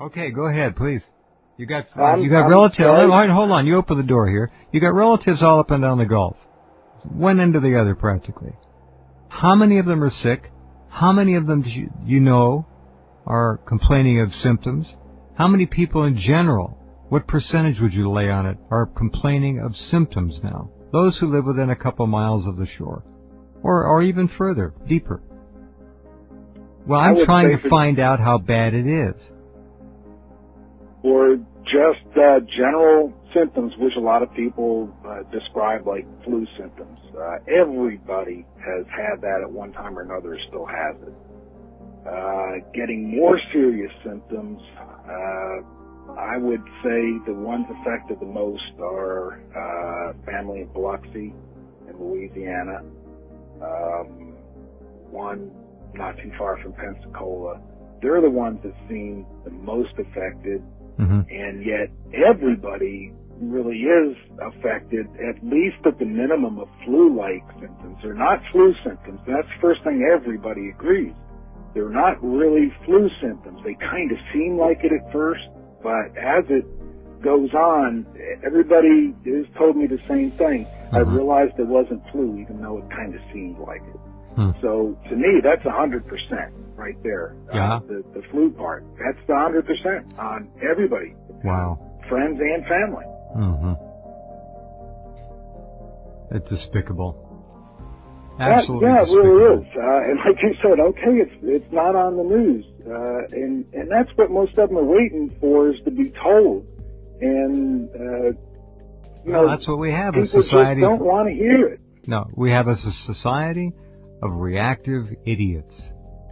Okay, go ahead, please. You got relatives. Hold on, you open the door here. You got relatives all up and down the Gulf, one end to the other practically. How many of them are sick? How many of them do you know are complaining of symptoms? How many people in general? What percentage would you lay on it are complaining of symptoms now? Those who live within a couple miles of the shore, or even further, deeper. Well, I'm trying to find out how bad it is. Or just general symptoms, which a lot of people describe like flu symptoms. Everybody has had that at one time or another, still has it. Getting more serious symptoms, I would say the ones affected the most are family in Biloxi in Louisiana, one not too far from Pensacola. They're the ones that seem the most affected, and yet everybody really is affected, at least at the minimum of flu-like symptoms. They're not flu symptoms. That's the first thing everybody agrees. They're not really flu symptoms. They kind of seem like it at first, but as it goes on, everybody has told me the same thing. I realized it wasn't flu, even though it kind of seemed like it. So to me, that's 100% right there. The flu part, that's 100% on everybody. Wow. Friends and family. It's despicable. Absolutely. Yeah, it really is. And like you said, okay, it's not on the news, and that's what most of them are waiting for, is to be told. And well, that's what we have. A society just don't want to hear it. No, we have a society of reactive idiots.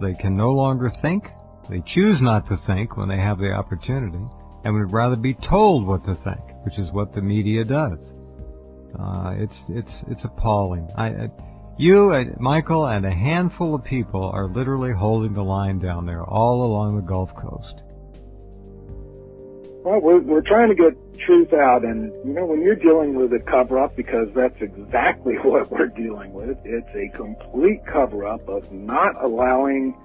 They can no longer think. They choose not to think when they have the opportunity, and would rather be told what to think, which is what the media does. It's appalling. You, Michael, and a handful of people are literally holding the line down there all along the Gulf Coast. Well, we're trying to get truth out, and you know, when you're dealing with a cover-up, because that's exactly what we're dealing with, it's a complete cover-up of not allowing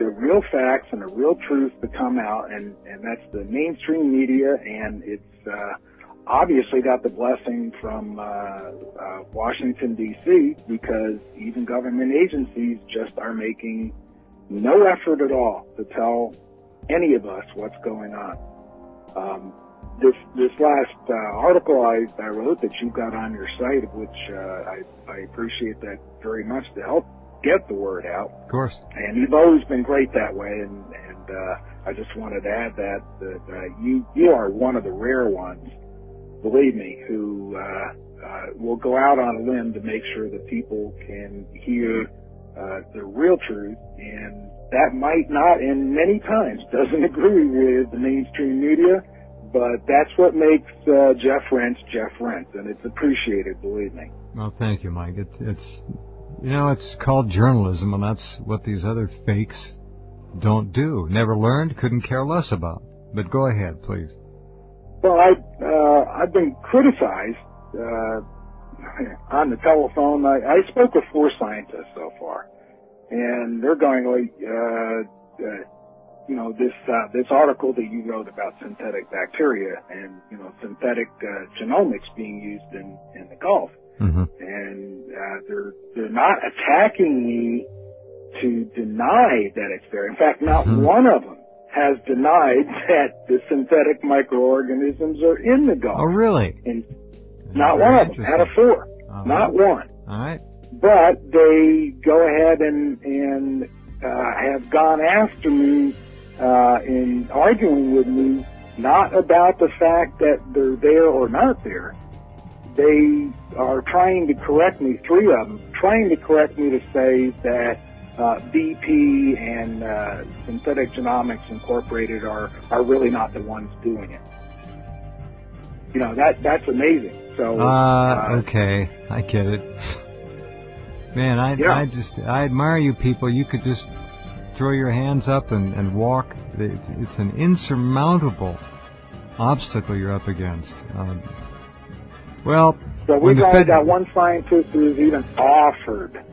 the real facts and the real truth to come out, and that's the mainstream media, and it's obviously got the blessing from Washington, D.C., because even government agencies just are making no effort at all to tell any of us what's going on. This last article I wrote that you've got on your site, which I appreciate that very much, to help get the word out. Of course. And you've always been great that way, and I just wanted to add that you are one of the rare ones, believe me, who will go out on a limb to make sure that people can hear the real truth, and that might not, and many times doesn't agree with the mainstream media, but that's what makes Jeff Rense, and it's appreciated, believe me. Well, thank you, Mike. It's called journalism, and that's what these other fakes don't do. Never learned, couldn't care less about. But go ahead, please. Well, I've been criticized on the telephone. I spoke with 4 scientists so far, and they're going like, this article that you wrote about synthetic bacteria and, synthetic genomics being used in the Gulf. And they're not attacking me to deny that it's there. In fact, not one of them has denied that the synthetic microorganisms are in the Gulf. Oh, really? And not one of them, out of 4. Not one. All right. But they go ahead and have gone after me in arguing with me, not about the fact that they're there or not there. They are trying to correct me, 3 of them, trying to correct me to say that BP and Synthetic Genomics Incorporated are really not the ones doing it. You know, that's amazing. So okay, I get it. Man, I admire you people. You could just throw your hands up and walk. It's an insurmountable obstacle you're up against. Well, so we've only got one scientist who's even offered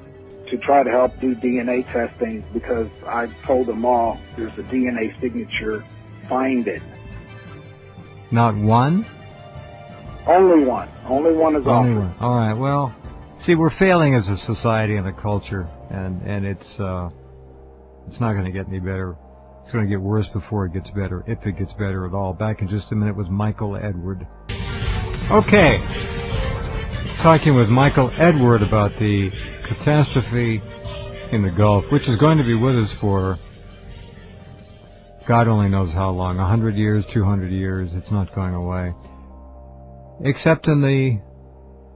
to try to help do DNA testing, because I've told them all there's a DNA signature find it. Not one? Only one. Only one is offered. Only one. All right. Well, see, we're failing as a society and a culture, and it's not going to get any better. It's going to get worse before it gets better, if it gets better at all. Back in just a minute with Michael Edward. Okay. Talking with Michael Edward about the catastrophe in the Gulf, which is going to be with us for God only knows how long, 100 years, 200 years. It's not going away. Except in the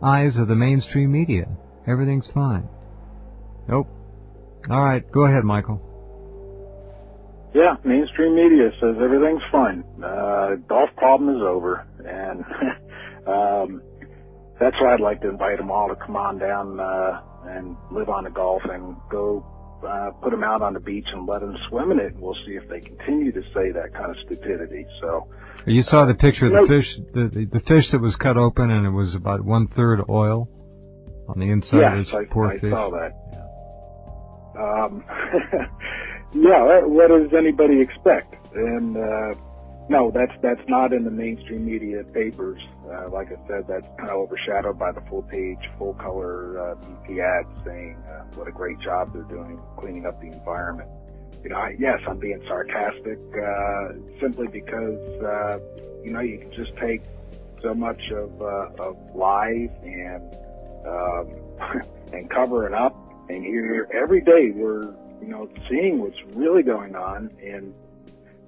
eyes of the mainstream media. Everything's fine. Nope. All right, go ahead, Michael. Yeah, mainstream media says everything's fine. Golf problem is over. And that's why I'd like to invite them all to come on down and live on the Gulf and go put them out on the beach and let them swim in it, and we'll see if they continue to say that kind of stupidity. So you saw the picture of the fish, the fish that was cut open, and it was about 1/3 oil on the inside of this poor fish. Yeah, I saw that. Yeah. Yeah, what does anybody expect? And no, that's not in the mainstream media papers. Like I said, that's kind of overshadowed by the full-page, full-color BP ads saying what a great job they're doing cleaning up the environment. You know, yes, I'm being sarcastic simply because you know, you can just take so much of lies and cover it up. And here every day we're seeing what's really going on, and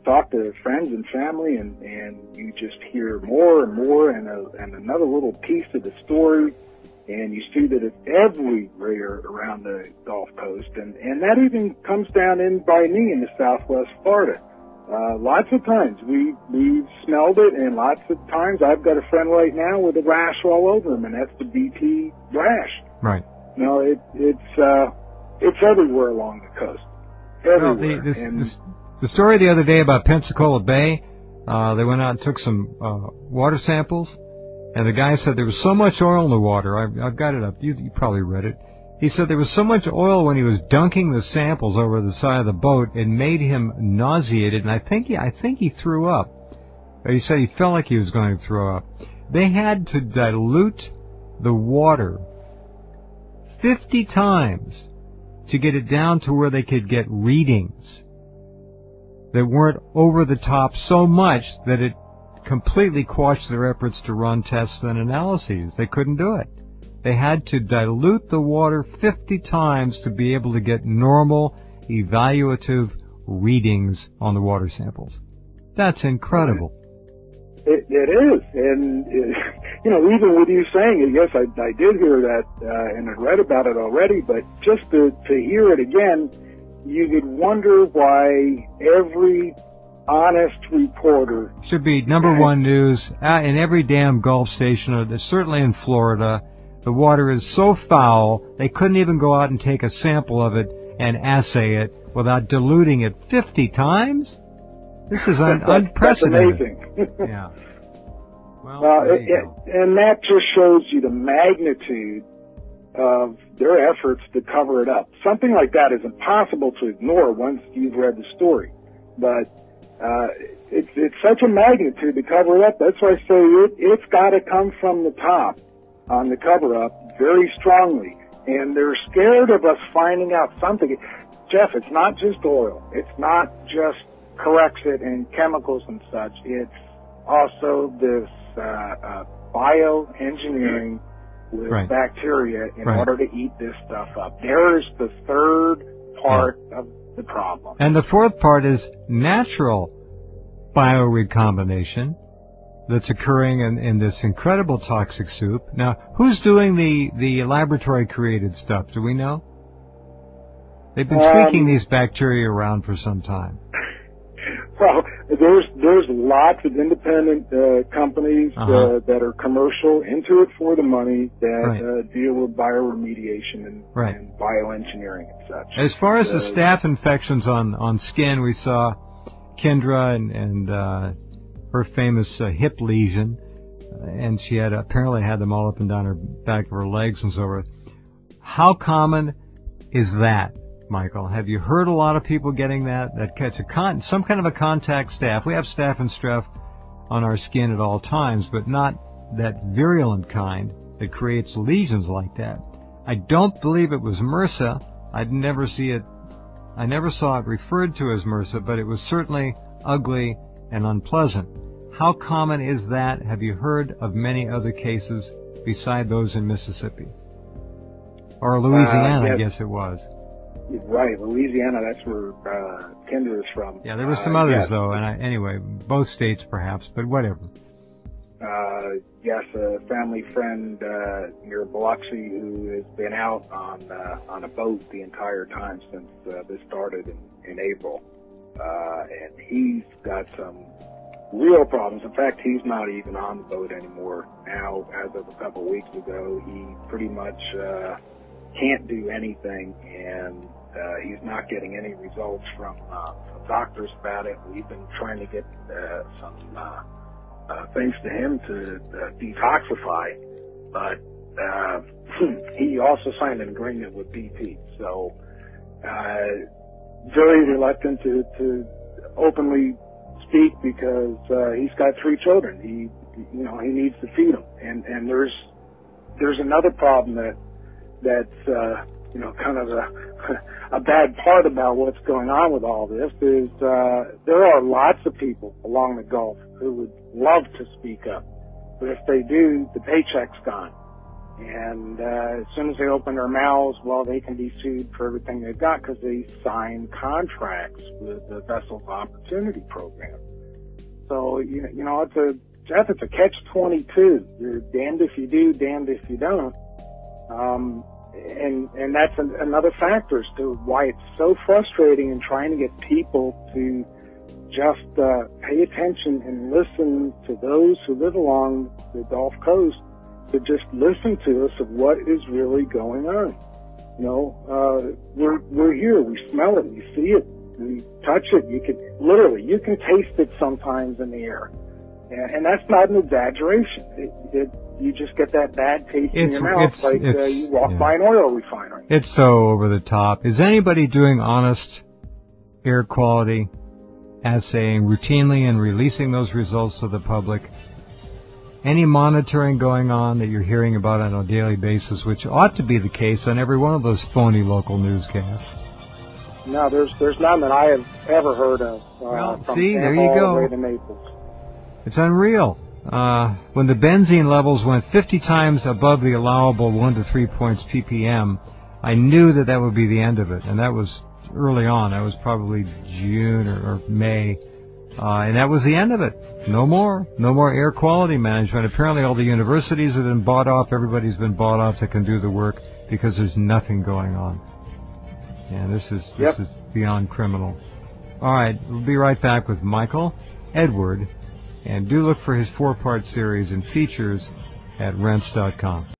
talk to friends and family, and you just hear more and more and another little piece of the story, and you see that it's everywhere around the Gulf Coast, and that even comes down in by me into Southwest Florida. Lots of times we've smelled it, and lots of times I've got a friend right now with a rash all over him, and that's the BP rash. Right. No, it's everywhere along the coast. Everywhere. Well, the story the other day about Pensacola Bay, they went out and took some water samples, and the guy said there was so much oil in the water. I've got it up. You probably read it. He said there was so much oil when he was dunking the samples over the side of the boat, it made him nauseated, and I think he threw up. He said he felt like he was going to throw up. They had to dilute the water 50 times to get it down to where they could get readings that weren't over the top so much that it completely quashed their efforts to run tests and analyses. They couldn't do it. They had to dilute the water 50 times to be able to get normal evaluative readings on the water samples. That's incredible. It is, and even with you saying it, yes, I did hear that, and I read about it already, but just to hear it again, you would wonder why every honest reporter should be number 1 news in every damn Gulf station, or certainly in Florida. The water is so foul, they couldn't even go out and take a sample of it and assay it without diluting it 50 times? This is unprecedented. That's amazing. Yeah. Well, and that just shows you the magnitude of their efforts to cover it up. Something like that is impossible to ignore once you've read the story. But it's such a magnitude to cover it up. That's why I say it's got to come from the top on the cover-up very strongly. And they're scared of us finding out something. Jeff, it's not just oil. It's not just Corexit and chemicals and such. It's also this bioengineering with bacteria in order to eat this stuff up. There is the third part of the problem. And the fourth part is natural biorecombination that's occurring in this incredible toxic soup. Now, who's doing the laboratory-created stuff? Do we know? They've been tweaking these bacteria around for some time. Well, there's lots of independent companies that are commercial, into it for the money, that deal with bioremediation and bioengineering and such. As far as the staph infections on skin, we saw Kendra and her famous hip lesion, and she had apparently had them all up and down her back of her legs and so forth. How common is that? Michael, have you heard a lot of people getting that? That's some kind of a contact staph. We have staph and strep on our skin at all times, but not that virulent kind that creates lesions like that. I don't believe it was MRSA. I never saw it referred to as MRSA, but it was certainly ugly and unpleasant. How common is that? Have you heard of many other cases beside those in Mississippi? Or Louisiana, I guess it was. Right, Louisiana, that's where Tinder is from. Yeah, there were some others, though, and anyway, both states perhaps, but whatever. Yes, a family friend near Biloxi who has been out on a boat the entire time since this started in April. And he's got some real problems. In fact, he's not even on the boat anymore now. As of a couple weeks ago, he pretty much can't do anything, and he's not getting any results from doctors about it. We've been trying to get some things to him to detoxify, but he also signed an agreement with BP, so very reluctant to openly speak because he's got three children. He, you know, he needs to feed them, and there's another problem that's you know, kind of a bad part about what's going on with all this is there are lots of people along the Gulf who would love to speak up, but if they do, the paycheck's gone, and as soon as they open their mouths, well, they can be sued for everything they've got because they signed contracts with the Vessel Opportunity Program. So you know, it's a catch-22. You're damned if you do, damned if you don't. And that's another factor as to why it's so frustrating in trying to get people to just pay attention and listen to those who live along the Gulf Coast, to just listen to us of what is really going on. You know, we're here, we smell it, we see it, we touch it, you can taste it sometimes in the air. And that's not an exaggeration. You just get that bad taste in your mouth you walk by an oil refinery. It's so over the top. Is anybody doing honest air quality assaying routinely and releasing those results to the public? Any monitoring going on that you're hearing about on a daily basis, which ought to be the case on every one of those phony local newscasts? No, there's none that I have ever heard of. Well, from see, there you go. Way to Naples. It's unreal. When the benzene levels went 50 times above the allowable 1 to 3 points ppm, I knew that would be the end of it, and that was early on. That was probably June or May, and that was the end of it. No more air quality management. Apparently all the universities have been bought off, everybody's been bought off that can do the work, because there's nothing going on. Yeah, this is beyond criminal. All right, we'll be right back with Michael Edward. And do look for his 4-part series and features at rense.com.